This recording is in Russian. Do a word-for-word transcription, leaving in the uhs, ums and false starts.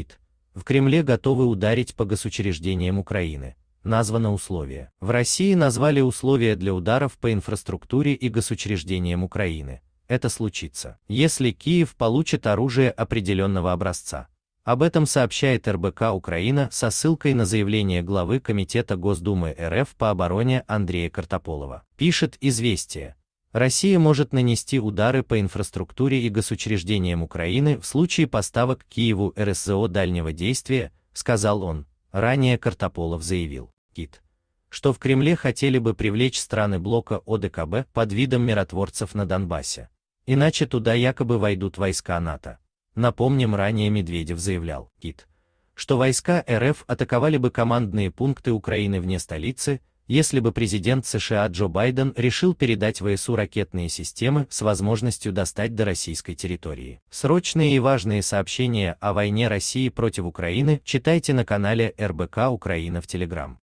ИТ. В Кремле готовы ударить по госучреждениям Украины. Названо условие. В России назвали условия для ударов по инфраструктуре и госучреждениям Украины. Это случится, если Киев получит оружие определенного образца. Об этом сообщает эр бэ ка-Украина со ссылкой на заявление главы Комитета Госдумы эр эф по обороне Андрея Картаполова. Пишет «Известия». Россия может нанести удары по инфраструктуре и госучреждениям Украины в случае поставок Киеву эр эс зэ о дальнего действия, сказал он. Ранее Картаполов заявил, что в Кремле хотели бы привлечь страны блока о дэ ка бэ под видом миротворцев на Донбассе. Иначе туда якобы войдут войска НАТО. Напомним, ранее Медведев заявлял, что войска эр эф атаковали бы командные пункты Украины вне столицы, если бы президент США Джо Байден решил передать вэ эс у ракетные системы с возможностью достать до российской территории. Срочные и важные сообщения о войне России против Украины читайте на канале эр бэ ка Украина в Телеграм.